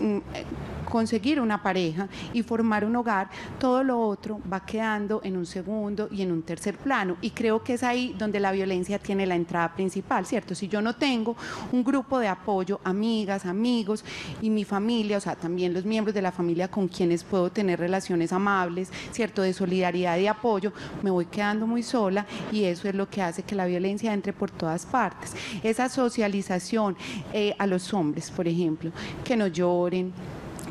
conseguir una pareja y formar un hogar, todo lo otro va quedando en un segundo y en un tercer plano. Y creo que es ahí donde la violencia tiene la entrada principal, ¿cierto? Si yo no tengo un grupo de apoyo, amigas, amigos y mi familia, o sea, también los miembros de la familia con quienes puedo tener relaciones amables, ¿cierto?, de solidaridad y apoyo, me voy quedando muy sola y eso es lo que hace que la violencia entre por todas partes. Esa socialización eh, a los hombres, por ejemplo, que no lloren,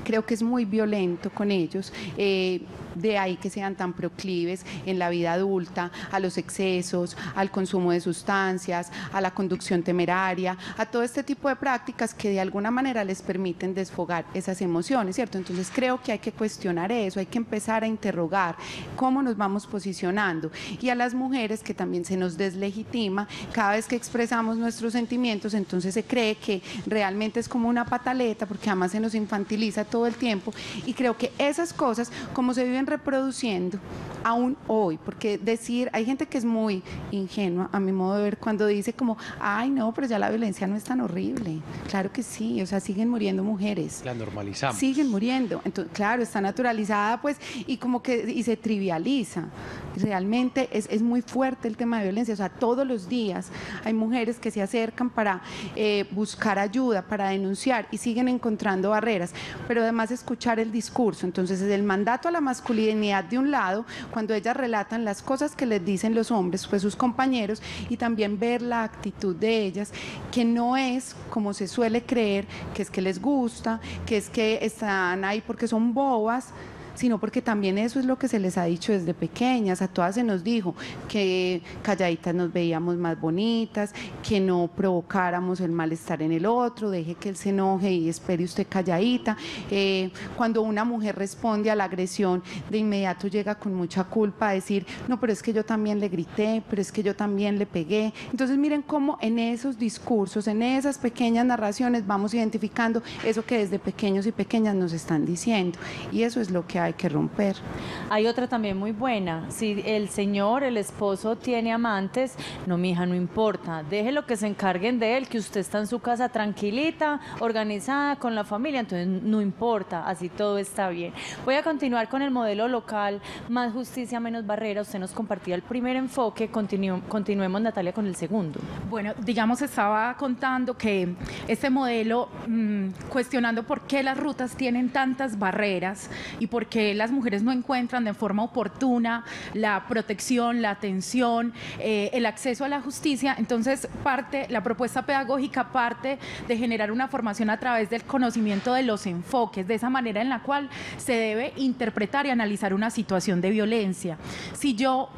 creo que es muy violento con ellos, eh, de ahí que sean tan proclives en la vida adulta, a los excesos, al consumo de sustancias, a la conducción temeraria, a todo este tipo de prácticas que de alguna manera les permiten desfogar esas emociones, ¿cierto? Entonces creo que hay que cuestionar eso, hay que empezar a interrogar cómo nos vamos posicionando, y a las mujeres que también se nos deslegitima cada vez que expresamos nuestros sentimientos, entonces se cree que realmente es como una pataleta, porque además se nos infantiliza todo el tiempo, y creo que esas cosas como se viven reproduciendo aún hoy, porque decir, hay gente que es muy ingenua a mi modo de ver cuando dice como, ay no, pero ya la violencia no es tan horrible. Claro que sí, o sea, siguen muriendo mujeres, la normalizamos, siguen muriendo, entonces claro, está naturalizada pues, y como que y se trivializa. Realmente es, es muy fuerte el tema de violencia, o sea, todos los días hay mujeres que se acercan para eh, buscar ayuda, para denunciar, y siguen encontrando barreras, pero además escuchar el discurso. Entonces es el mandato a la masculinidad de un lado, cuando ellas relatan las cosas que les dicen los hombres, pues sus compañeros, y también ver la actitud de ellas, que no es como se suele creer, que es que les gusta, que es que están ahí porque son bobas, sino porque también eso es lo que se les ha dicho desde pequeñas. A todas se nos dijo que calladitas nos veíamos más bonitas, que no provocáramos el malestar en el otro, deje que él se enoje y espere usted calladita. Eh, cuando una mujer responde a la agresión, de inmediato llega con mucha culpa a decir, no, pero es que yo también le grité, pero es que yo también le pegué. Entonces miren cómo en esos discursos, en esas pequeñas narraciones vamos identificando eso que desde pequeños y pequeñas nos están diciendo, y eso es lo que hay hay que romper. Hay otra también muy buena: si el señor, el esposo tiene amantes, no, mija, no importa, déjelo que se encarguen de él, que usted está en su casa tranquilita, organizada, con la familia, entonces no importa, así todo está bien. Voy a continuar con el modelo local, más justicia, menos barrera. Usted nos compartía el primer enfoque, continu continuemos Natalia con el segundo. Bueno, digamos, estaba contando que este modelo, mmm, cuestionando por qué las rutas tienen tantas barreras y por qué que las mujeres no encuentran de forma oportuna la protección, la atención, eh, el acceso a la justicia. Entonces parte la propuesta pedagógica, parte de generar una formación a través del conocimiento de los enfoques, de esa manera en la cual se debe interpretar y analizar una situación de violencia. Si yo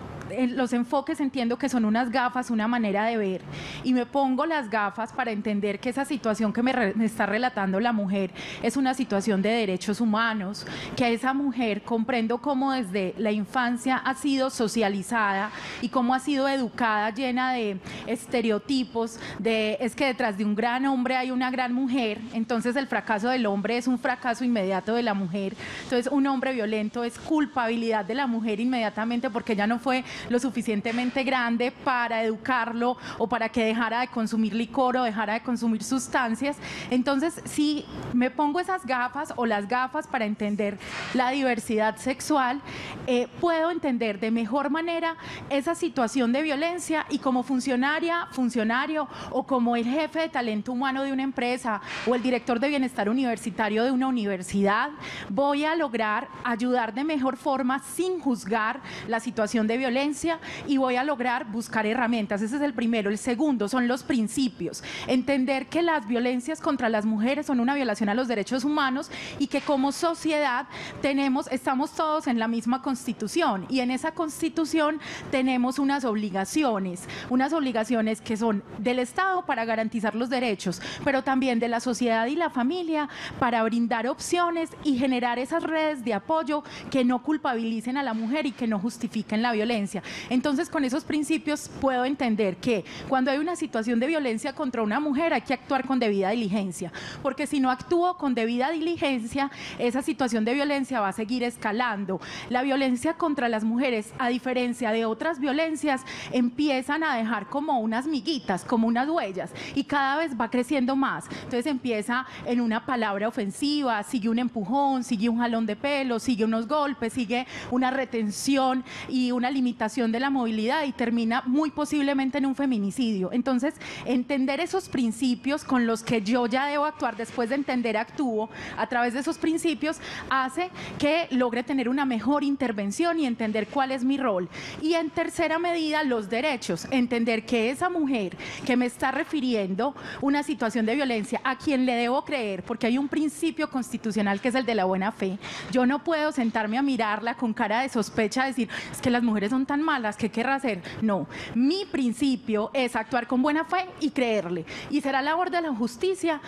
los enfoques entiendo que son unas gafas, una manera de ver, y me pongo las gafas para entender que esa situación que me, re, me está relatando la mujer es una situación de derechos humanos, que a esa mujer comprendo cómo desde la infancia ha sido socializada y cómo ha sido educada, llena de estereotipos, de es que detrás de un gran hombre hay una gran mujer, entonces el fracaso del hombre es un fracaso inmediato de la mujer, entonces un hombre violento es culpabilidad de la mujer inmediatamente porque ella no fue lo suficientemente grande para educarlo o para que dejara de consumir licor o dejara de consumir sustancias. Entonces, si me pongo esas gafas o las gafas para entender la diversidad sexual, eh, puedo entender de mejor manera esa situación de violencia, y como funcionaria, funcionario, o como el jefe de talento humano de una empresa o el director de bienestar universitario de una universidad, voy a lograr ayudar de mejor forma sin juzgar la situación de violencia, violencia y voy a lograr buscar herramientas. Ese es el primero. El segundo son los principios. Entender que las violencias contra las mujeres son una violación a los derechos humanos y que como sociedad tenemos, estamos todos en la misma Constitución, y en esa Constitución tenemos unas obligaciones, unas obligaciones que son del Estado para garantizar los derechos, pero también de la sociedad y la familia para brindar opciones y generar esas redes de apoyo que no culpabilicen a la mujer y que no justifiquen la violencia. Entonces, con esos principios puedo entender que cuando hay una situación de violencia contra una mujer hay que actuar con debida diligencia, porque si no actúo con debida diligencia, esa situación de violencia va a seguir escalando. La violencia contra las mujeres, a diferencia de otras violencias, empiezan a dejar como unas miguitas, como unas huellas, y cada vez va creciendo más. Entonces empieza en una palabra ofensiva, sigue un empujón, sigue un jalón de pelo, sigue unos golpes, sigue una retención y una limitación de la movilidad y termina muy posiblemente en un feminicidio. Entonces, entender esos principios con los que yo ya debo actuar, después de entender actúo, a través de esos principios hace que logre tener una mejor intervención y entender cuál es mi rol. Y en tercera medida, los derechos, entender que esa mujer que me está refiriendo una situación de violencia, a quien le debo creer, porque hay un principio constitucional que es el de la buena fe. Yo no puedo sentarme a mirarla con cara de sospecha, decir, es que las mujeres son tan malas, ¿qué querrá hacer? No, mi principio es actuar con buena fe y creerle, y será labor de la justicia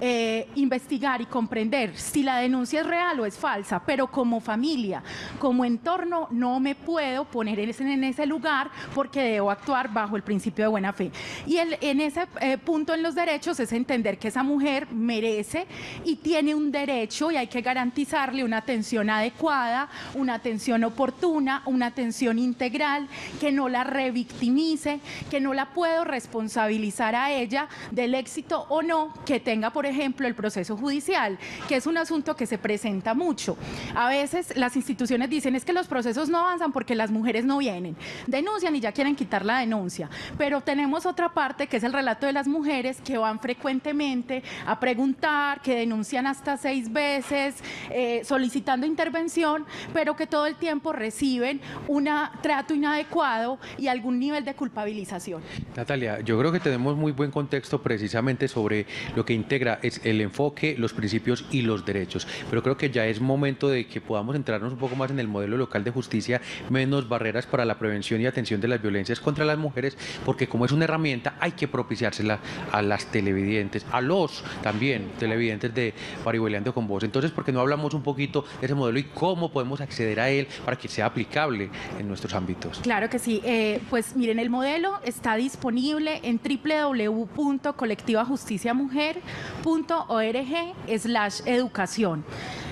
eh, investigar y comprender si la denuncia es real o es falsa, pero como familia, como entorno, no me puedo poner en ese, en ese lugar, porque debo actuar bajo el principio de buena fe. Y el, en ese eh, punto en los derechos es entender que esa mujer merece y tiene un derecho, y hay que garantizarle una atención adecuada, una atención oportuna, una atención integral, que no la revictimice, que no la puedo responsabilizar a ella del éxito o no que tenga, por ejemplo, el proceso judicial, que es un asunto que se presenta mucho. A veces las instituciones dicen, es que los procesos no avanzan porque las mujeres no vienen, denuncian y ya quieren quitar la denuncia, pero tenemos otra parte que es el relato de las mujeres que van frecuentemente a preguntar, que denuncian hasta seis veces, eh, solicitando intervención, pero que todo el tiempo reciben un trato inadecuado y algún nivel de culpabilización. Natalia, yo creo que tenemos muy buen contexto precisamente sobre lo que integra es el enfoque, los principios y los derechos, pero creo que ya es momento de que podamos centrarnos un poco más en el modelo local de justicia, menos barreras para la prevención y atención de las violencias contra las mujeres, porque como es una herramienta hay que propiciársela a las televidentes, a los también televidentes de Parihueliando con Voz. Entonces, ¿por qué no hablamos un poquito de ese modelo y cómo podemos acceder a él para que sea aplicable en nuestros ámbitos? Claro que sí, eh, pues miren, el modelo está disponible en doble u doble u doble u punto colectiva justicia mujer punto org slash educación.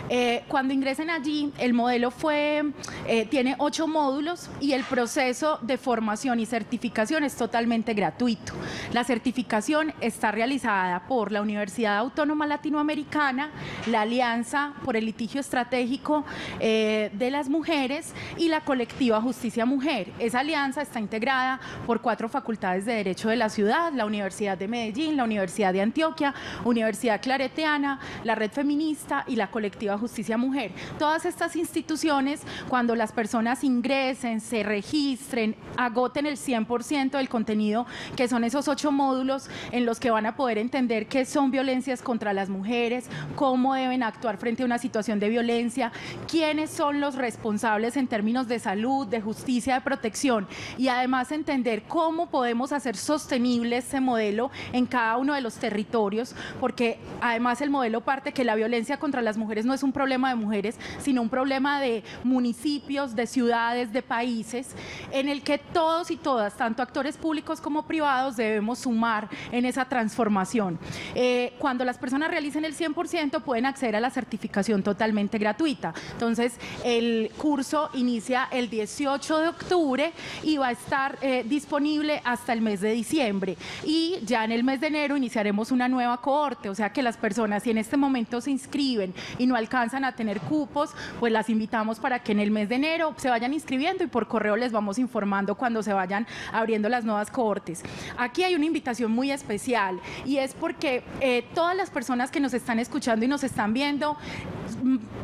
Eh, cuando ingresen allí, el modelo fue, eh, tiene ocho módulos y el proceso de formación y certificación es totalmente gratuito. La certificación está realizada por la Universidad Autónoma Latinoamericana, la Alianza por el Litigio Estratégico eh, de las Mujeres y la Colectiva Justicia Mujer. Esa alianza está integrada por cuatro facultades de Derecho de la Ciudad, la Universidad de Medellín, la Universidad de Antioquia, Universidad Clareteana, la Red Feminista y la Colectiva Justicia Mujer. Todas estas instituciones, cuando las personas ingresen, se registren, agoten el cien por ciento del contenido, que son esos ocho módulos en los que van a poder entender qué son violencias contra las mujeres, cómo deben actuar frente a una situación de violencia, quiénes son los responsables en términos de salud, de justicia, de protección, y además entender cómo podemos hacer sostenible este modelo en cada uno de los territorios, porque además el modelo parte que la violencia contra las mujeres no es un problema de mujeres, sino un problema de municipios, de ciudades, de países, en el que todos y todas, tanto actores públicos como privados, debemos sumar en esa transformación. Eh, cuando las personas realicen el cien por ciento pueden acceder a la certificación totalmente gratuita. Entonces, el curso inicia el dieciocho de octubre y va a estar eh, disponible hasta el mes de diciembre, y ya en el mes de enero iniciaremos una nueva cohorte, o sea que las personas, si en este momento se inscriben y no alcanzan a tener cupos, pues las invitamos para que en el mes de enero se vayan inscribiendo, y por correo les vamos informando cuando se vayan abriendo las nuevas cohortes. Aquí hay una invitación muy especial, y es porque eh, todas las personas que nos están escuchando y nos están viendo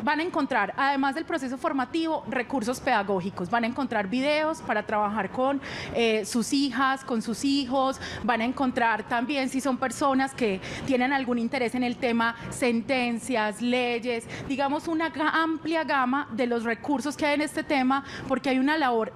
van a encontrar, además del proceso formativo, recursos pedagógicos, van a encontrar videos para trabajar con eh, sus hijas, con sus hijos, van a encontrar también, si son personas que tienen algún interés en el tema, sentencias, leyes, digamos una amplia gama de los recursos que hay en este tema, porque hay una labor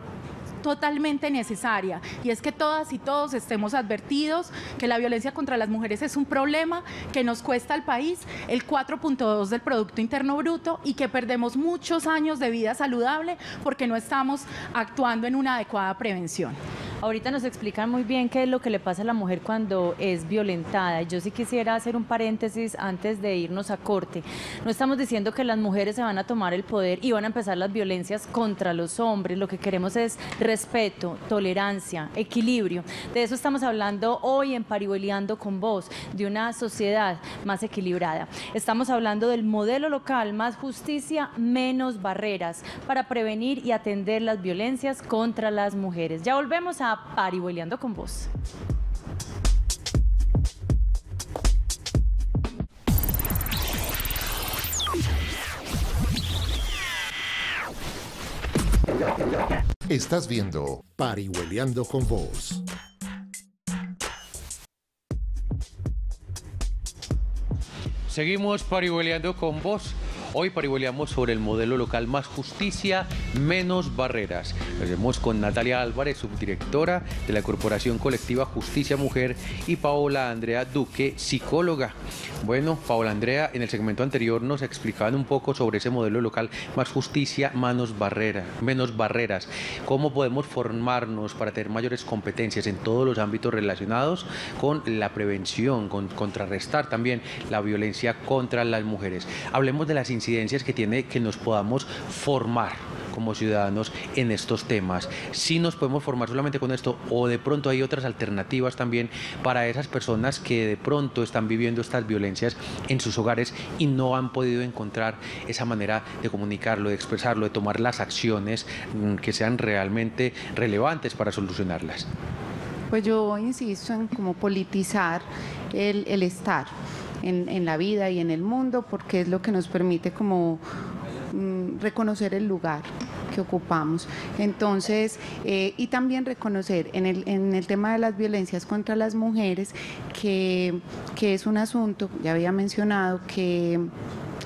totalmente necesaria, y es que todas y todos estemos advertidos que la violencia contra las mujeres es un problema que nos cuesta al país el cuatro punto dos del Producto Interno Bruto y que perdemos muchos años de vida saludable porque no estamos actuando en una adecuada prevención. Ahorita nos explican muy bien qué es lo que le pasa a la mujer cuando es violentada. Yo sí quisiera hacer un paréntesis antes de irnos a corte. No estamos diciendo que las mujeres se van a tomar el poder y van a empezar las violencias contra los hombres. Lo que queremos es respeto, tolerancia, equilibrio. De eso estamos hablando hoy en Parihueliando con vos, de una sociedad más equilibrada. Estamos hablando del modelo local, más justicia, menos barreras, para prevenir y atender las violencias contra las mujeres. Ya volvemos a Parihueliando con vos. Estás viendo Parihueliando con vos. Seguimos Parihueliando con vos. Hoy parihueleamos sobre el modelo local más justicia, menos barreras. Nos vemos con Natalia Álvarez, subdirectora de la Corporación Colectiva Justicia Mujer, y Paola Andrea Duque, psicóloga. Bueno, Paola Andrea, en el segmento anterior nos explicaban un poco sobre ese modelo local más justicia, menos barreras, menos barreras. Cómo podemos formarnos para tener mayores competencias en todos los ámbitos relacionados con la prevención, con contrarrestar también la violencia contra las mujeres. Hablemos de las incidencias que tiene que nos podamos formar como ciudadanos en estos temas. ¿Sí nos podemos formar solamente con esto o de pronto hay otras alternativas también para esas personas que de pronto están viviendo estas violencias en sus hogares y no han podido encontrar esa manera de comunicarlo, de expresarlo, de tomar las acciones que sean realmente relevantes para solucionarlas? Pues yo insisto en cómo politizar el, el estar En, en la vida y en el mundo, porque es lo que nos permite como mm, reconocer el lugar que ocupamos. Entonces, eh, y también reconocer en el, en el tema de las violencias contra las mujeres que, que es un asunto, ya había mencionado, que...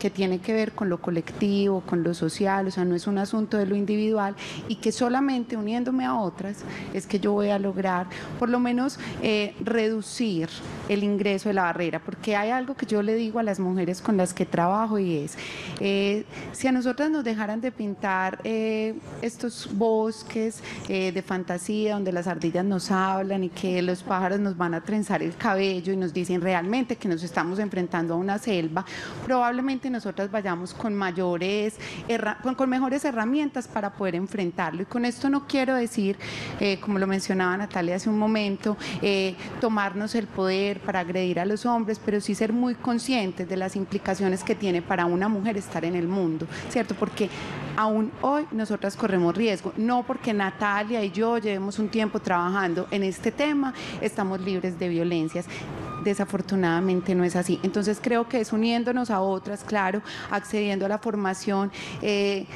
que tiene que ver con lo colectivo, con lo social, o sea, no es un asunto de lo individual, y que solamente uniéndome a otras es que yo voy a lograr, por lo menos, eh, reducir el ingreso de la barrera, porque hay algo que yo le digo a las mujeres con las que trabajo y es, eh, si a nosotras nos dejaran de pintar eh, estos bosques eh, de fantasía donde las ardillas nos hablan y que los pájaros nos van a trenzar el cabello y nos dicen realmente que nos estamos enfrentando a una selva, probablemente nosotras vayamos con mayores, con, con mejores herramientas para poder enfrentarlo. Y con esto no quiero decir, eh, como lo mencionaba Natalia hace un momento, eh, tomarnos el poder para agredir a los hombres, pero sí ser muy conscientes de las implicaciones que tiene para una mujer estar en el mundo, ¿cierto? Porque aún hoy nosotras corremos riesgo, no porque Natalia y yo llevemos un tiempo trabajando en este tema, estamos libres de violencias. Desafortunadamente no es así. Entonces creo que es uniéndonos a otras, claro, accediendo a la formación, eh,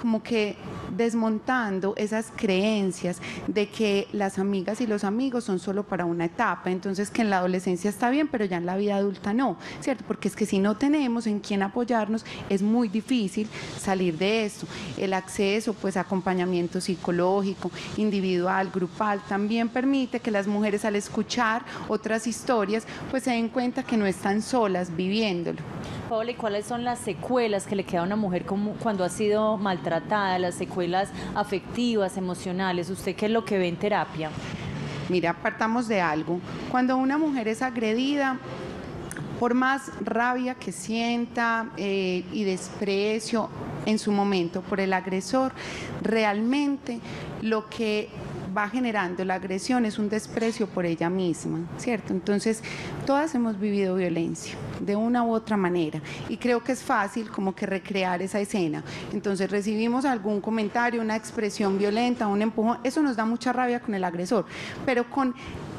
como que desmontando esas creencias de que las amigas y los amigos son solo para una etapa, entonces que en la adolescencia está bien, pero ya en la vida adulta no, ¿cierto? Porque es que si no tenemos en quién apoyarnos, es muy difícil salir de esto. El acceso, pues, a acompañamiento psicológico, individual, grupal, también permite que las mujeres, al escuchar otras historias, pues se den cuenta que no están solas viviéndolo. Paola, ¿y cuáles son las secuelas que le queda a una mujer como cuando ha sido maltratada, las secuelas afectivas, emocionales? ¿Usted qué es lo que ve en terapia? Mira, partamos de algo. Cuando una mujer es agredida, por más rabia que sienta eh, y desprecio en su momento por el agresor, realmente lo que va generando la agresión es un desprecio por ella misma, ¿cierto? Entonces, todas hemos vivido violencia de una u otra manera y creo que es fácil como que recrear esa escena. Entonces, recibimos algún comentario, una expresión violenta, un empujón, eso nos da mucha rabia con el agresor, pero con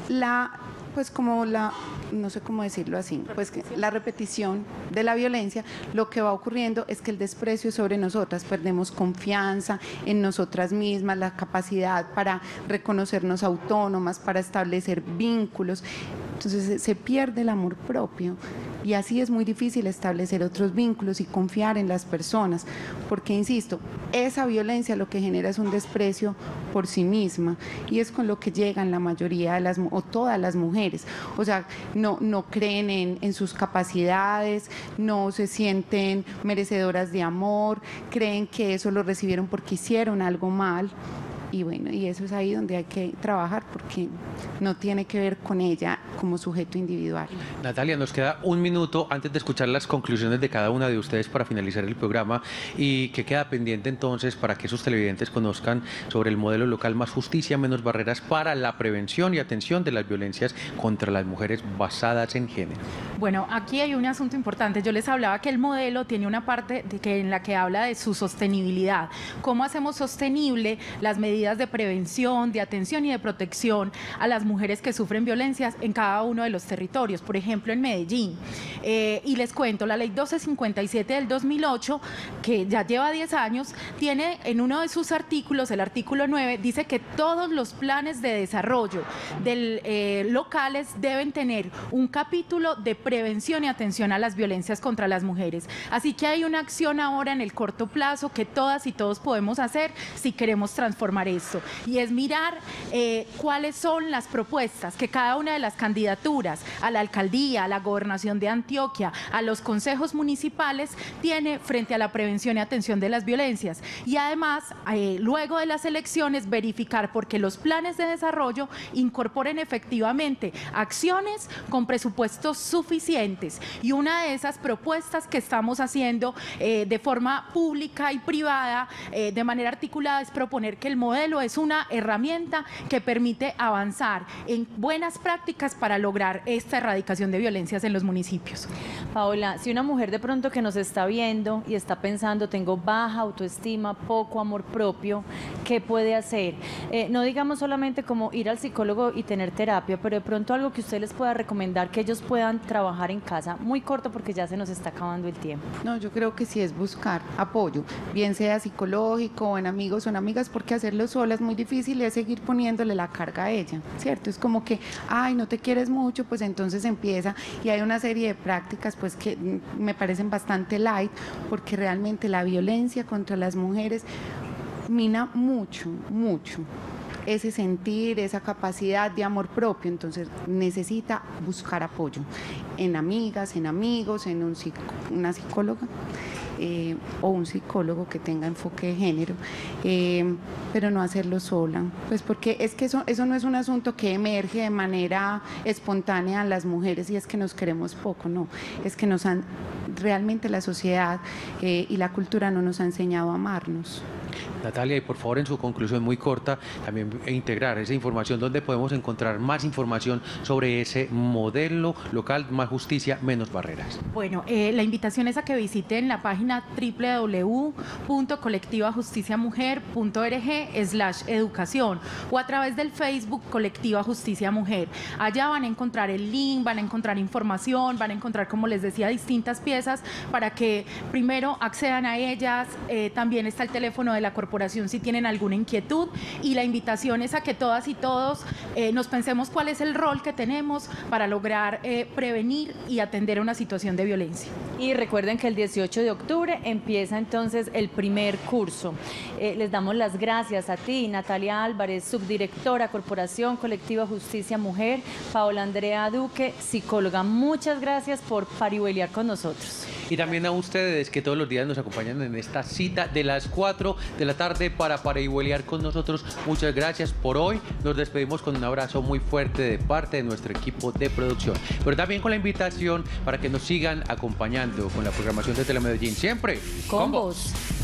la pues como la, no sé cómo decirlo así, pues que la repetición de la violencia, lo que va ocurriendo es que el desprecio es sobre nosotras, perdemos confianza en nosotras mismas, la capacidad para reconocernos autónomas, para establecer vínculos, entonces se pierde el amor propio y así es muy difícil establecer otros vínculos y confiar en las personas, porque insisto, esa violencia lo que genera es un desprecio por sí misma y es con lo que llegan la mayoría de las o todas las mujeres, o sea, no, no creen en, en sus capacidades, no se sienten merecedoras de amor, creen que eso lo recibieron porque hicieron algo mal. Y bueno, y eso es ahí donde hay que trabajar porque no tiene que ver con ella como sujeto individual. Natalia, nos queda un minuto antes de escuchar las conclusiones de cada una de ustedes para finalizar el programa. ¿Y qué queda pendiente entonces para que sus televidentes conozcan sobre el modelo local Más Justicia, Menos Barreras para la prevención y atención de las violencias contra las mujeres basadas en género? Bueno, aquí hay un asunto importante. Yo les hablaba que el modelo tiene una parte de que, en la que habla de su sostenibilidad. ¿Cómo hacemos sostenible las medidas de prevención, de atención y de protección a las mujeres que sufren violencias en cada uno de los territorios, por ejemplo en Medellín? Eh, y les cuento, la ley doce cincuenta y siete del dos mil ocho, que ya lleva diez años, tiene en uno de sus artículos, el artículo nueve, dice que todos los planes de desarrollo del, eh, locales deben tener un capítulo de prevención y atención a las violencias contra las mujeres. Así que hay una acción ahora en el corto plazo que todas y todos podemos hacer si queremos transformar esto, y es mirar eh, cuáles son las propuestas que cada una de las candidaturas a la alcaldía, a la gobernación de Antioquia, a los consejos municipales tiene frente a la prevención y atención de las violencias, y además eh, luego de las elecciones verificar porque los planes de desarrollo incorporen efectivamente acciones con presupuestos suficientes, y una de esas propuestas que estamos haciendo eh, de forma pública y privada eh, de manera articulada es proponer que el modelo es una herramienta que permite avanzar en buenas prácticas para lograr esta erradicación de violencias en los municipios. Paola, si una mujer de pronto que nos está viendo y está pensando, tengo baja autoestima, poco amor propio, ¿qué puede hacer? Eh, no digamos solamente como ir al psicólogo y tener terapia, pero de pronto algo que usted les pueda recomendar que ellos puedan trabajar en casa, muy corto porque ya se nos está acabando el tiempo. No, yo creo que sí es buscar apoyo, bien sea psicológico o en amigos o en amigas, porque hacerlo sola es muy difícil, es seguir poniéndole la carga a ella, ¿cierto? Es como que, ay, no te quieres mucho, pues entonces empieza, y hay una serie de prácticas pues que me parecen bastante light, porque realmente la violencia contra las mujeres mina mucho, mucho ese sentir, esa capacidad de amor propio, entonces necesita buscar apoyo en amigas, en amigos, en un psico, una psicóloga Eh, o un psicólogo que tenga enfoque de género, eh, pero no hacerlo sola, pues porque es que eso, eso no es un asunto que emerge de manera espontánea a las mujeres y es que nos queremos poco, no, es que nos han, realmente la sociedad eh, y la cultura no nos ha enseñado a amarnos. Natalia, y por favor en su conclusión muy corta también integrar esa información, donde podemos encontrar más información sobre ese modelo local Más Justicia, Menos Barreras. Bueno, eh, la invitación es a que visiten la página doble u doble u doble u punto colectiva justicia mujer punto org slash educación o a través del Facebook Colectiva Justicia Mujer. Allá van a encontrar el link, van a encontrar información, van a encontrar, como les decía, distintas piezas para que primero accedan a ellas, eh, también está el teléfono de la corporación si tienen alguna inquietud, y la invitación es a que todas y todos eh, nos pensemos cuál es el rol que tenemos para lograr eh, prevenir y atender una situación de violencia. Y recuerden que el dieciocho de octubre empieza entonces el primer curso. Eh, les damos las gracias a ti, Natalia Álvarez, subdirectora Corporación Colectiva Justicia Mujer, Paola Andrea Duque, psicóloga, muchas gracias por parihuelear con nosotros. Y también a ustedes que todos los días nos acompañan en esta cita de las cuatro de la tarde para parihuelear con nosotros. Muchas gracias por hoy. Nos despedimos con un abrazo muy fuerte de parte de nuestro equipo de producción, pero también con la invitación para que nos sigan acompañando con la programación de Telemedellín. Siempre con, con vos.